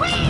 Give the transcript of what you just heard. Whee!